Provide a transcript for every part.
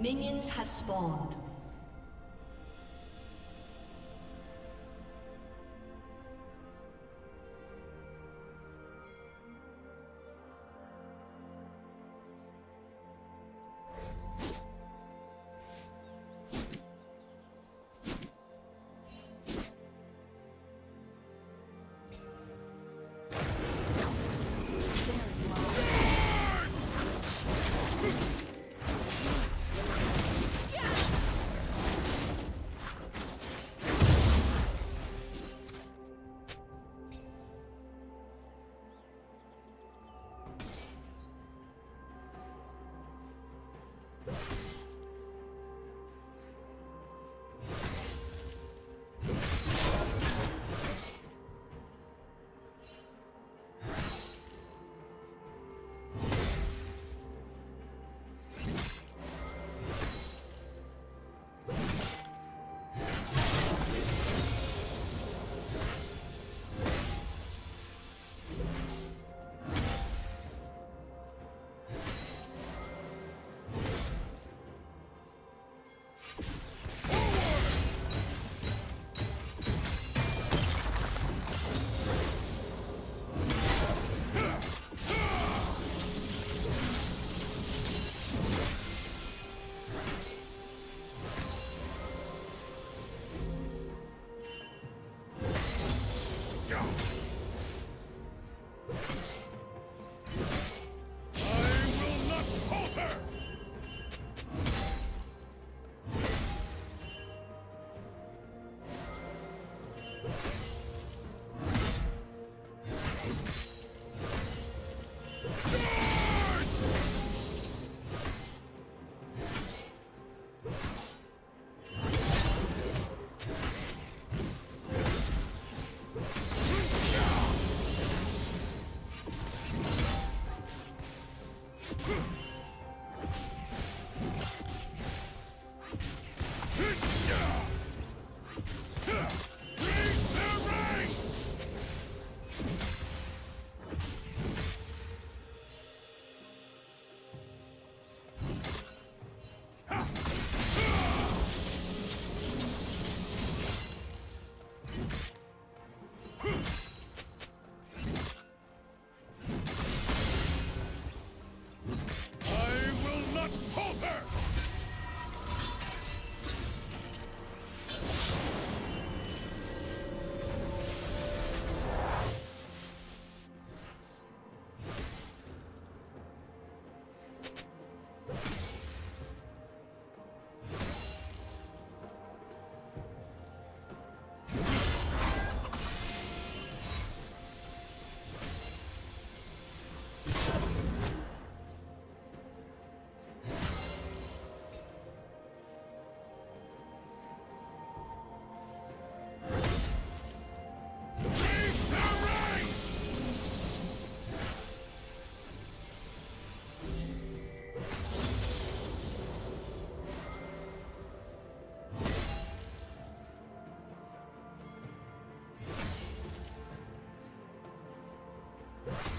Minions have spawned.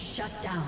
Shut down.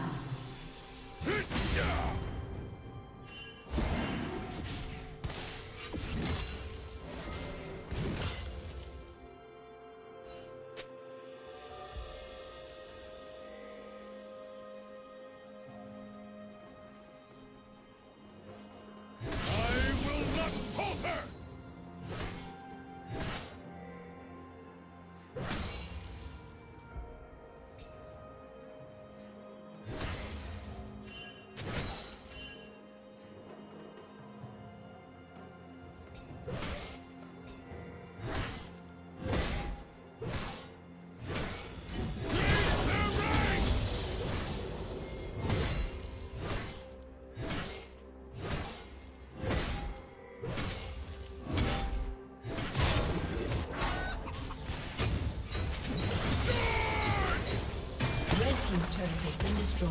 Destroyed.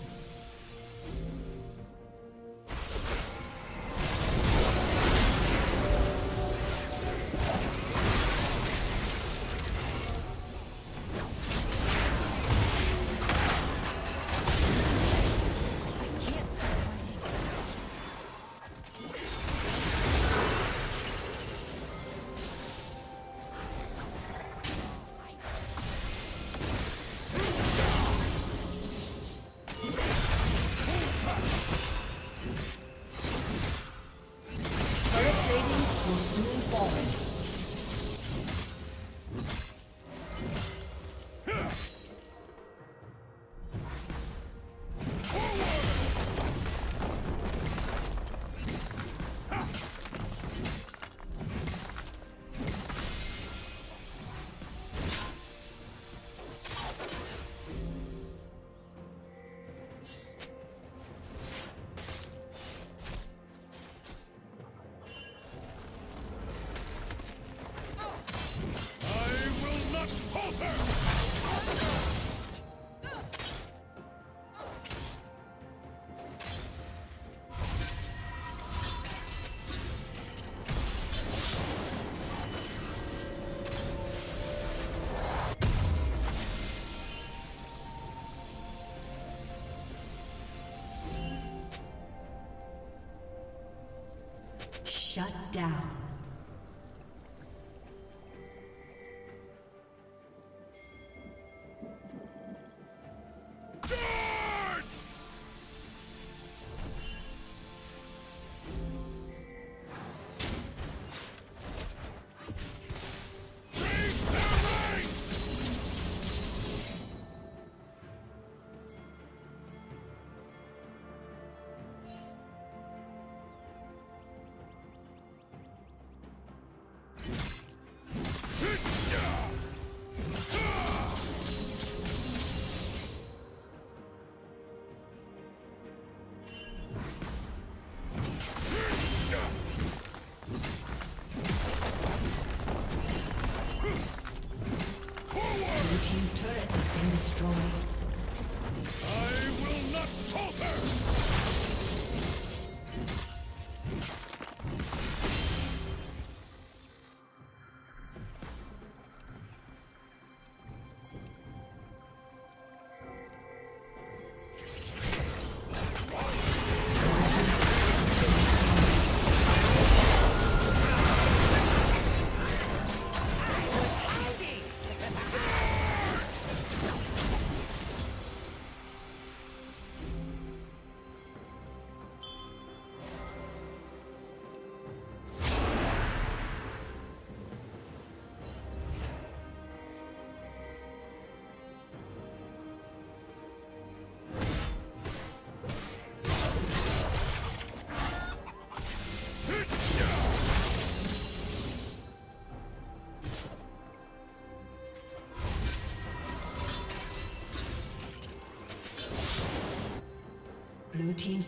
Shut down. Blue team's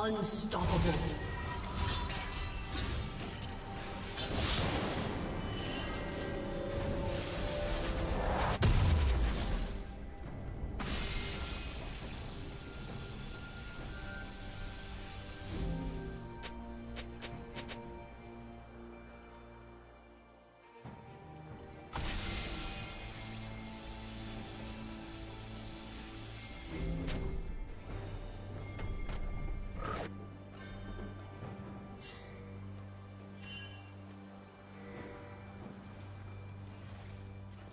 Unstoppable.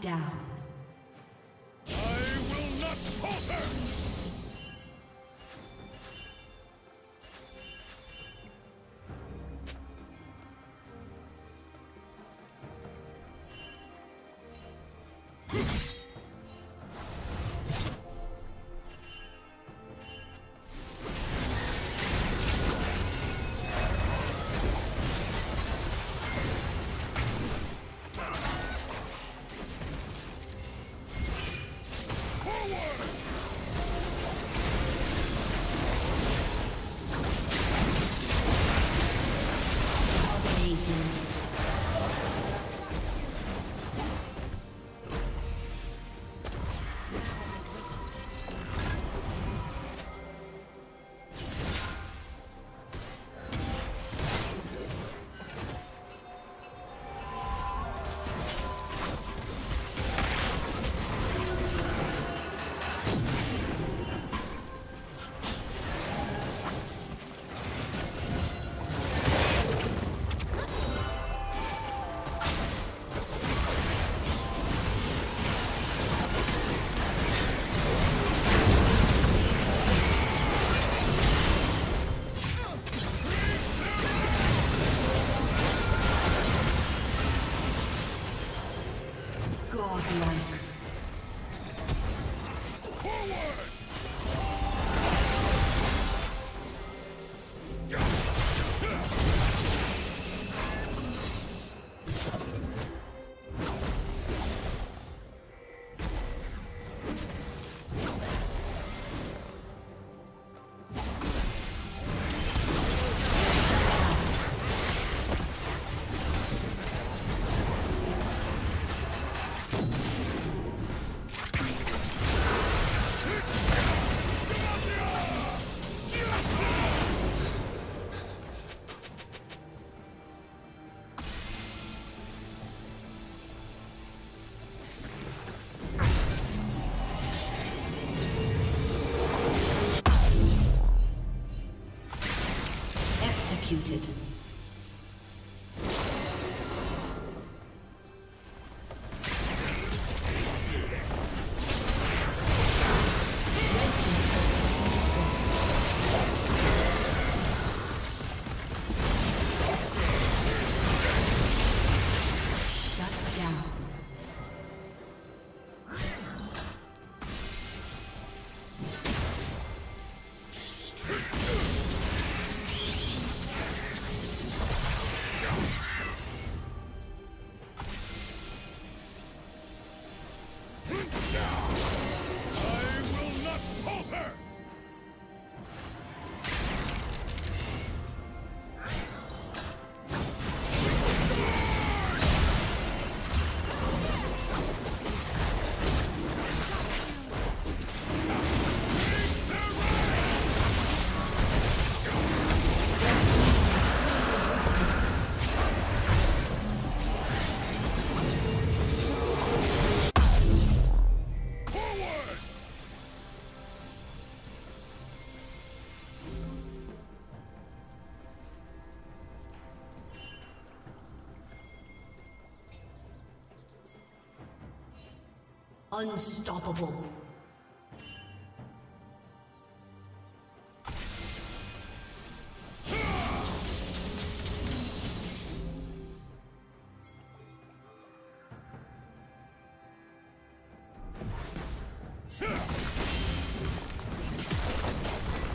down. I will not falter! Executed.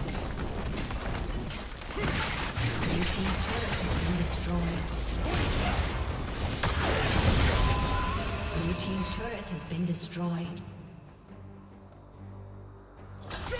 Unstoppable. Destroyed. Sure.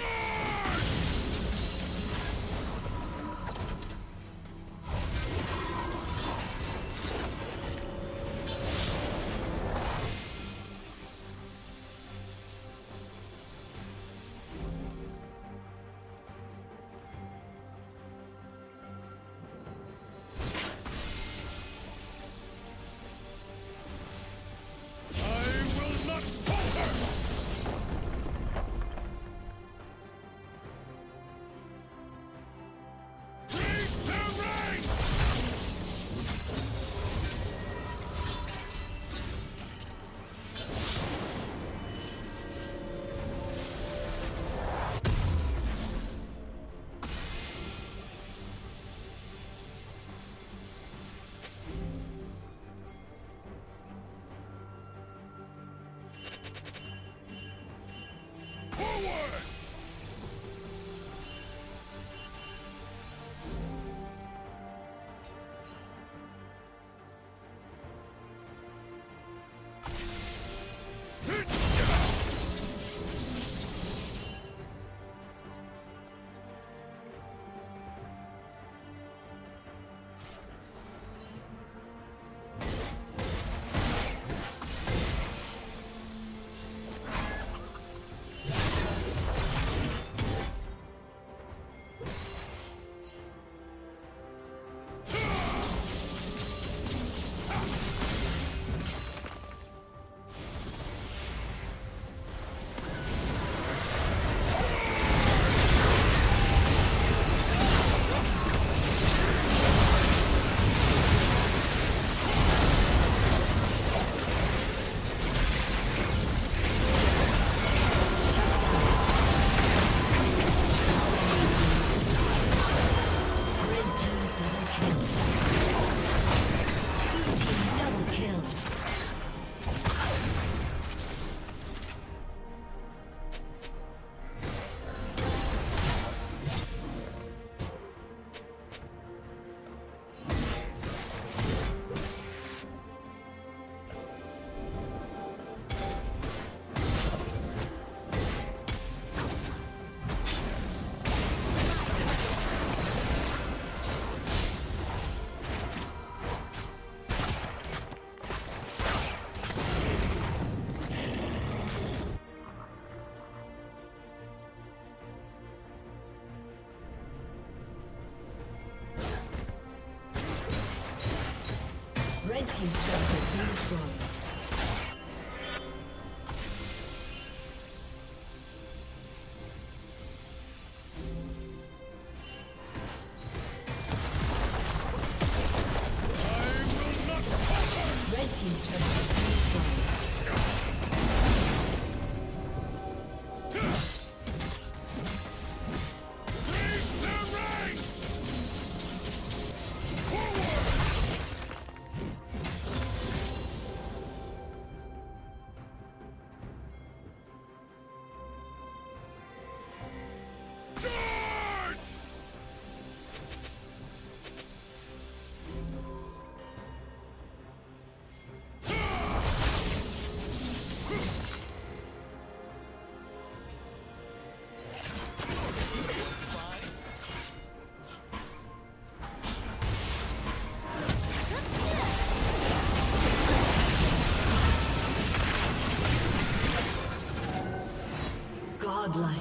Godlike.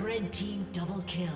Red team double kill.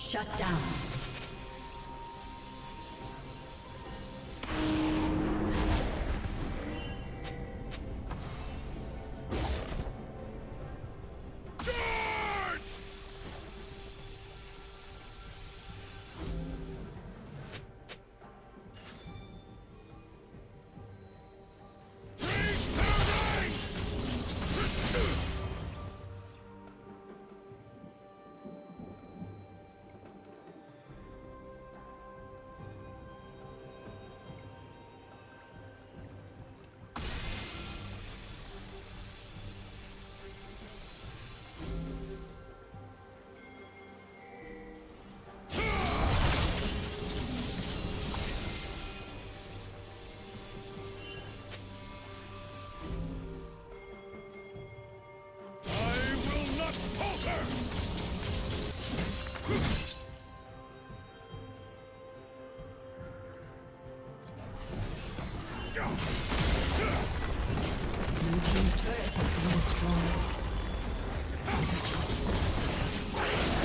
Shut down. Blue team's turret has been destroyed.